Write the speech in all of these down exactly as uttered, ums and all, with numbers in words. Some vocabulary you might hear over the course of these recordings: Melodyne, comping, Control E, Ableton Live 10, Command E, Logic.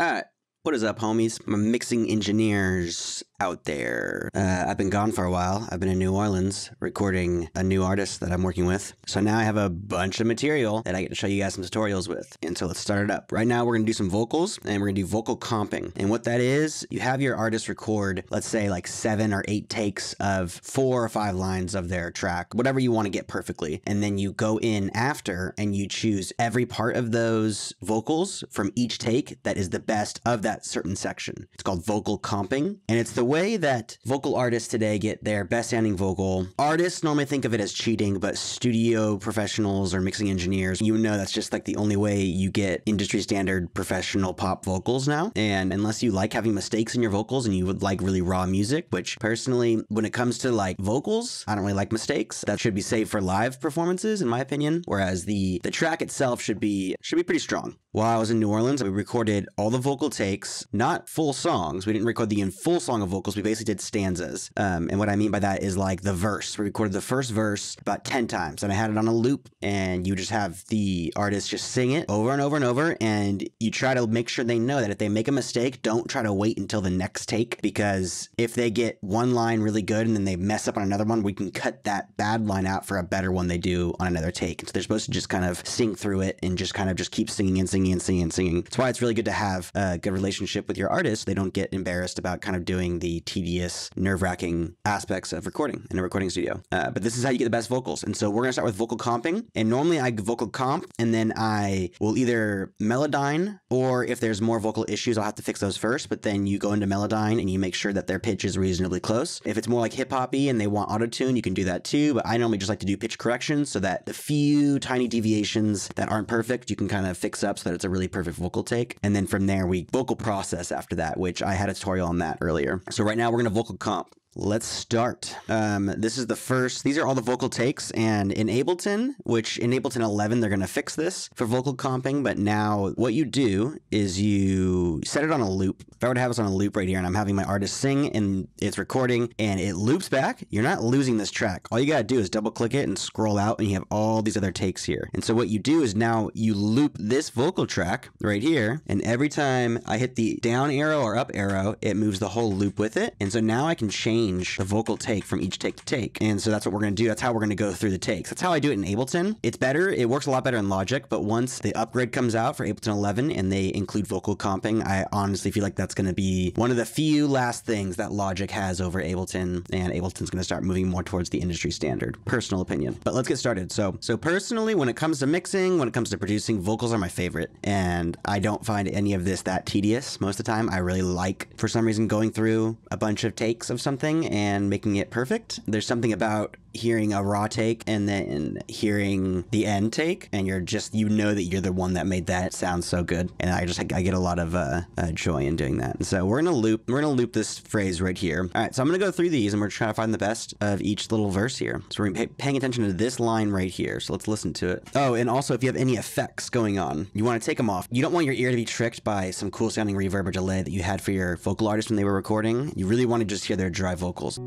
Alright, what is up, homies? My mixing engineers out there. Uh, I've been gone for a while. I've been in New Orleans recording a new artist that I'm working with. So now I have a bunch of material that I get to show you guys some tutorials with. And so let's start it up. Right now we're going to do some vocals and we're going to do vocal comping. And what that is, you have your artist record, let's say like seven or eight takes of four or five lines of their track, whatever you want to get perfectly. And then you go in after and you choose every part of those vocals from each take that is the best of that certain section. It's called vocal comping, and it's the way that vocal artists today get their best sounding vocal. Artists normally think of it as cheating, but studio professionals or mixing engineers, you know, that's just like the only way you get industry standard professional pop vocals now. And unless you like having mistakes in your vocals and you would like really raw music, which personally, when it comes to like vocals, I don't really like mistakes. That should be saved for live performances, in my opinion. Whereas the the track itself should be should be pretty strong. While I was in New Orleans, we recorded all the vocal takes. Not full songs. We didn't record the full song of vocals. We basically did stanzas. Um, and what I mean by that is like the verse. We recorded the first verse about ten times and I had it on a loop, and you just have the artist just sing it over and over and over. And you try to make sure they know that if they make a mistake, don't try to wait until the next take, because if they get one line really good and then they mess up on another one, we can cut that bad line out for a better one they do on another take. So they're supposed to just kind of sing through it and just kind of just keep singing and singing and singing and singing. That's why it's really good to have a good relationship with your artist. They don't get embarrassed about kind of doing the tedious, nerve-wracking aspects of recording in a recording studio. Uh, but this is how you get the best vocals. And so we're going to start with vocal comping. And normally I vocal comp and then I will either Melodyne, or if there's more vocal issues, I'll have to fix those first. But then you go into Melodyne and you make sure that their pitch is reasonably close. If it's more like hip-hoppy and they want auto-tune, you can do that too. But I normally just like to do pitch corrections so that the few tiny deviations that aren't perfect, you can kind of fix up so that it's a really perfect vocal take. And then from there, we vocal process process after that, which I had a tutorial on that earlier. So right now we're going to vocal comp. Let's start. Um, this is the first, these are all the vocal takes, and in Ableton, which in Ableton eleven, they're going to fix this for vocal comping. But now what you do is you set it on a loop. If I were to have this on a loop right here and I'm having my artist sing and it's recording and it loops back, you're not losing this track. All you got to do is double click it and scroll out and you have all these other takes here. And so what you do is now you loop this vocal track right here. And every time I hit the down arrow or up arrow, it moves the whole loop with it. And so now I can change the vocal take from each take to take. And so that's what we're going to do. That's how we're going to go through the takes. That's how I do it in Ableton. It's better. It works a lot better in Logic, but once the upgrade comes out for Ableton eleven and they include vocal comping, I honestly feel like that's going to be one of the few last things that Logic has over Ableton, and Ableton's going to start moving more towards the industry standard. Personal opinion. But let's get started. So, so personally, when it comes to mixing, when it comes to producing, vocals are my favorite, and I don't find any of this that tedious most of the time. I really like, for some reason, going through a bunch of takes of something and making it perfect. There's something about hearing a raw take and then hearing the end take, and you're just, you know that you're the one that made that sound so good. And I just, I get a lot of uh, uh, joy in doing that. And so we're gonna loop, we're gonna loop this phrase right here. All right, so I'm gonna go through these and we're trying to find the best of each little verse here. So we're gonna be pay, paying attention to this line right here. So let's listen to it. Oh, and also if you have any effects going on, you wanna take them off. You don't want your ear to be tricked by some cool sounding reverb or delay that you had for your vocal artist when they were recording. You really wanna just hear their dry vocals.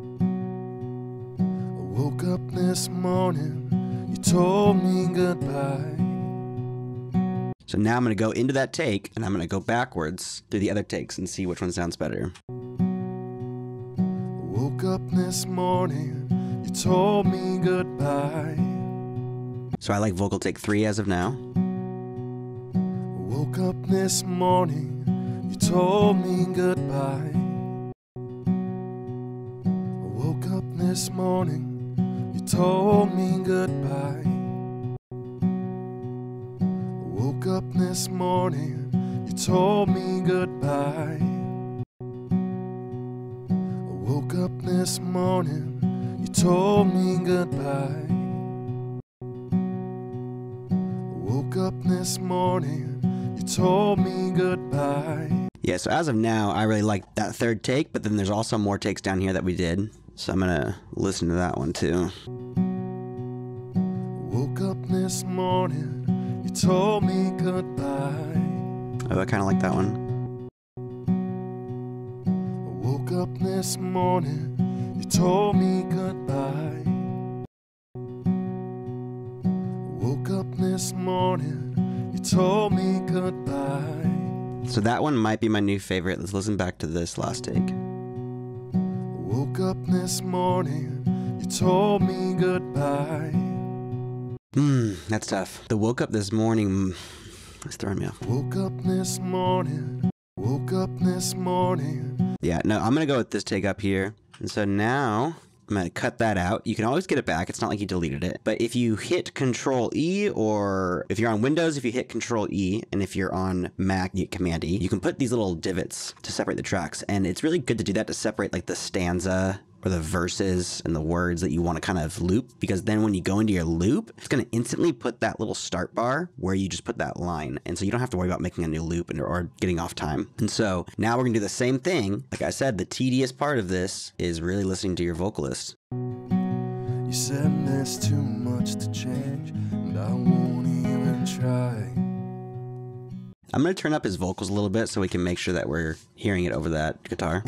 Woke up this morning, you told me goodbye. So now I'm going to go into that take and I'm going to go backwards through the other takes and see which one sounds better. Woke up this morning, you told me goodbye. So I like vocal take three as of now. Woke up this morning, you told me goodbye. Woke up this morning, told me goodbye. Woke up this morning, you told me goodbye. Woke up this morning, you told me goodbye. Woke up this morning, you told me goodbye. Yeah, so as of now, I really like that third take, but then there's also more takes down here that we did. So I'm gonna listen to that one too. Woke up this morning, you told me goodbye. Oh, I kinda like that one. Woke up this morning, you told me goodbye. Woke up this morning, you told me goodbye. So that one might be my new favorite. Let's listen back to this last take. Woke up this morning, you told me goodbye. Mmm, that's tough. The woke up this morning, it's throwing me off. Woke up this morning, woke up this morning. Yeah, no, I'm gonna go with this take up here. And so now, I'm gonna cut that out. You can always get it back. It's not like you deleted it. But if you hit Control E, or if you're on Windows, if you hit Control E, and if you're on Mac, you hit Command E, you can put these little divots to separate the tracks. And it's really good to do that to separate like the stanza or the verses and the words that you want to kind of loop, because then when you go into your loop, it's going to instantly put that little start bar where you just put that line. And so you don't have to worry about making a new loop and or getting off time. And so now we're going to do the same thing. Like I said, the tedious part of this is really listening to your vocalist. You said there's too much to change, and I won't even try. I'm going to turn up his vocals a little bit so we can make sure that we're hearing it over that guitar.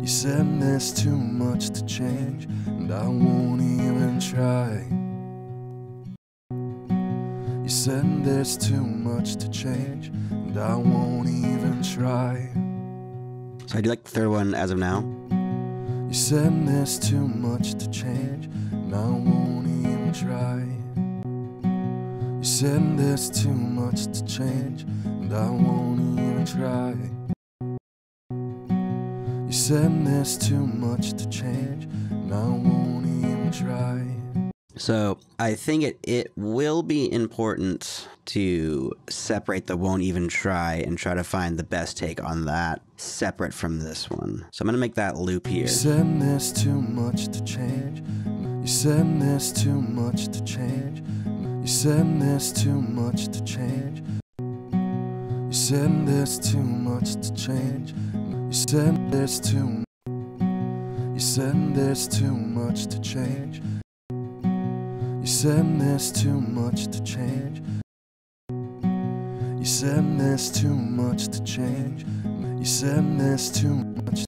You said there's too much to change, and I won't even try. You said there's too much to change, and I won't even try. So I do like the third one as of now. You said there's too much to change, and I won't even try. You said there's too much to change, and I won't even try. You said there's too much to change, and I won't even try. So I think it, it will be important to separate the won't even try and try to find the best take on that separate from this one. So I'm going to make that loop here. You said there's too much to change. You said there's too much to change. You said there's too much to change. You said there's too much to change. You said there's too, you said there's too much to change. You said there's too much to change. You said there's too much to change. You said there's too much.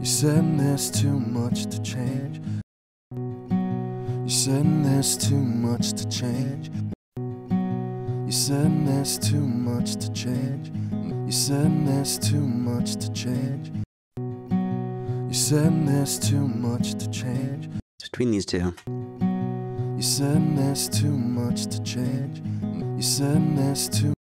You said there's too much to change. You said there's too much to change. You said there's too much to change. You said there's too much to change. You said there's too much to change. It's between these two. You said there's too much to change. You said there's too.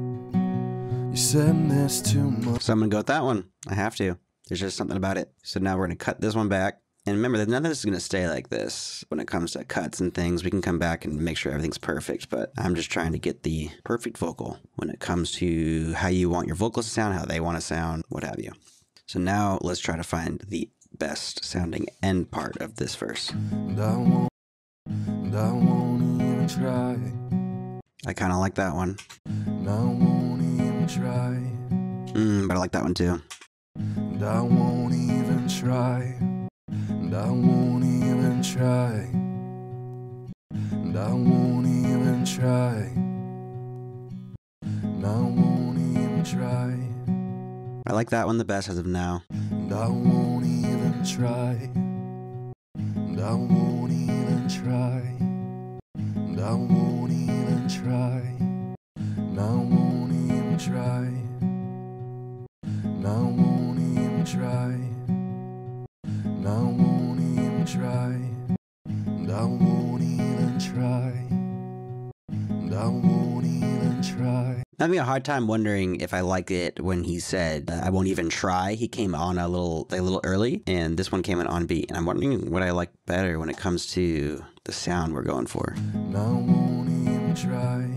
You said there's too much. So I'm gonna go with that one. I have to. There's just something about it. So now we're gonna cut this one back. And remember that none of this is going to stay like this when it comes to cuts and things. We can come back and make sure everything's perfect, but I'm just trying to get the perfect vocal when it comes to how you want your vocals to sound, how they want to sound, what have you. So now let's try to find the best sounding end part of this verse. And I won't, and I won't even try. I kind of like that one. And I won't even try. Mm, but I like that one too. And I won't even try. And I won't even try. And I won't even try. And I won't even try. I like that one the best as of now. And I won't even try. And I won't even try. And I won't even try. And I won't even try. And I won't even try. And I won't even try. And I won't even try. And I won't even try. I'm having a hard time wondering if I like it when he said, uh, I won't even try. He came on a little, a little early, and this one came in on beat. And I'm wondering what I like better when it comes to the sound we're going for. And I won't even try.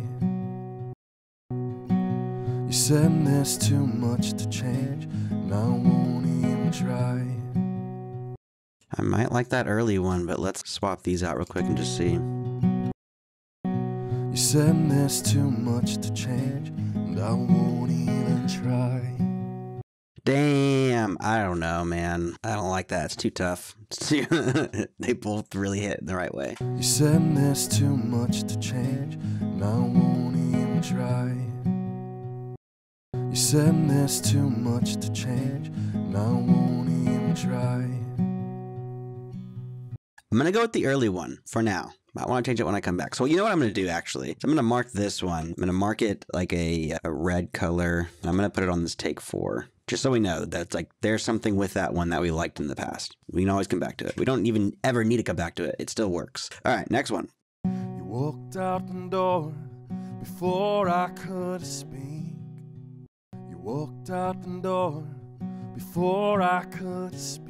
You said there's too much to change. And I won't even try. I might like that early one, but let's swap these out real quick and just see. You said there's too much to change, and I won't even try. Damn, I don't know, man. I don't like that. It's too tough. It's too they both really hit in the right way. You said there's too much to change, and I won't even try. You said there's too much to change, and I won't even try. I'm going to go with the early one for now. I want to change it when I come back. So you know what I'm going to do actually? So I'm going to mark this one. I'm going to mark it like a, a red color. I'm going to put it on this take four. Just so we know that's like there's something with that one that we liked in the past. We can always come back to it. We don't even ever need to come back to it. It still works. All right, next one. You walked out the door before I could speak. You walked out the door before I could speak.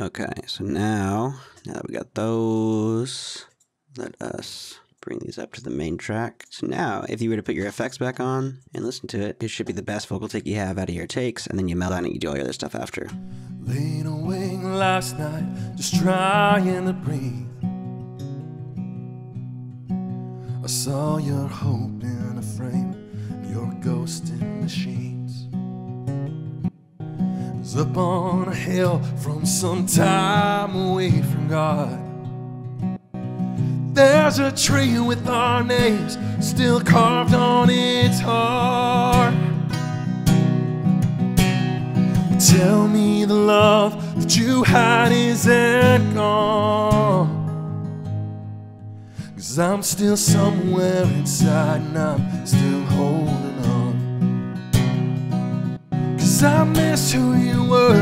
Okay, so now, now that we got those, let us bring these up to the main track. So now, if you were to put your effects back on and listen to it, it should be the best vocal take you have out of your takes, and then you Melodyne and you do all your other stuff after. Laid awake last night, just trying to breathe. I saw your hope in a frame, your ghost in the sheets. Up on a hill from some time away from God. There's a tree with our names still carved on its heart. Tell me the love that you had isn't gone, 'cause I'm still somewhere inside and I'm still holding. I miss who you were.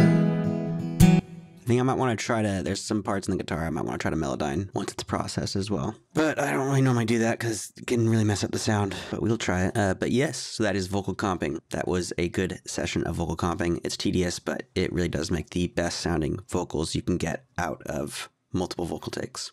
I think I might want to try to, there's some parts in the guitar I might want to try to Melodyne once it's processed as well. But I don't really normally do that because it can really mess up the sound, but we'll try it. Uh, but yes, so that is vocal comping. That was a good session of vocal comping. It's tedious, but it really does make the best sounding vocals you can get out of multiple vocal takes.